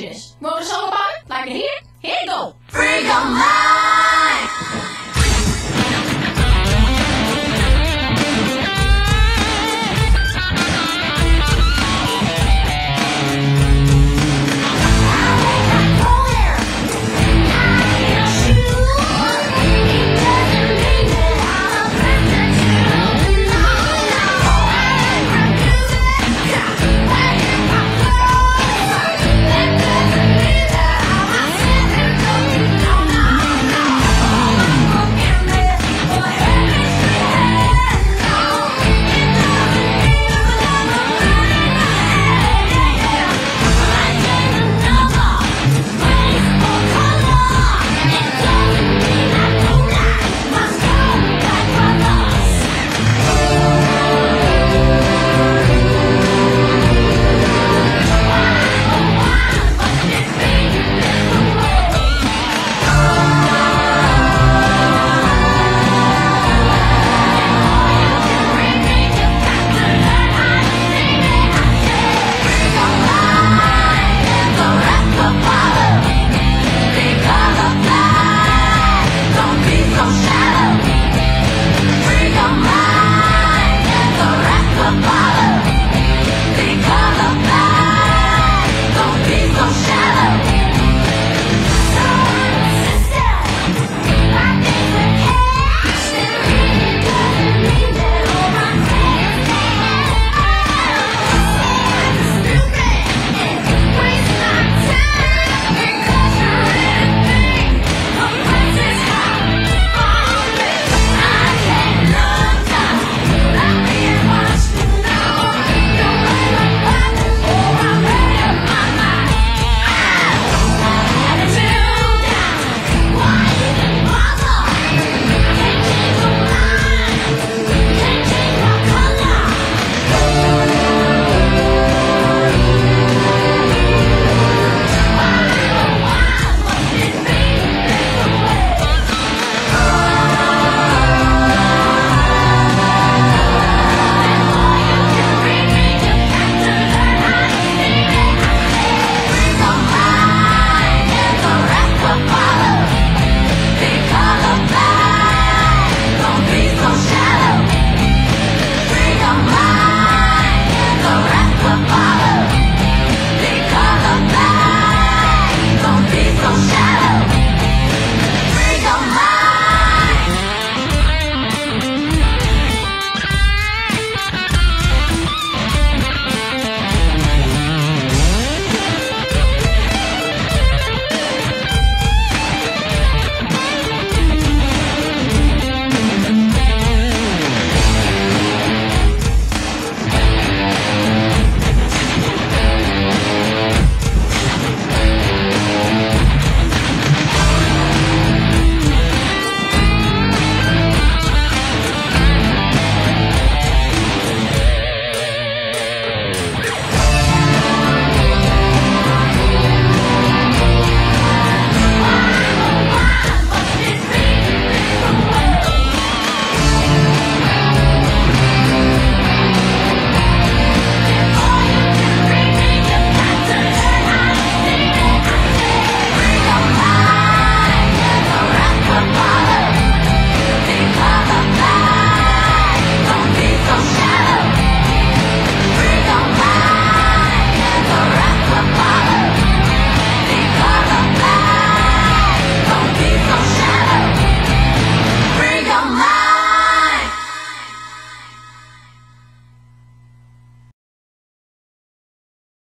happiness. You want to sing about it? Like it here? Here you go. Freedom House.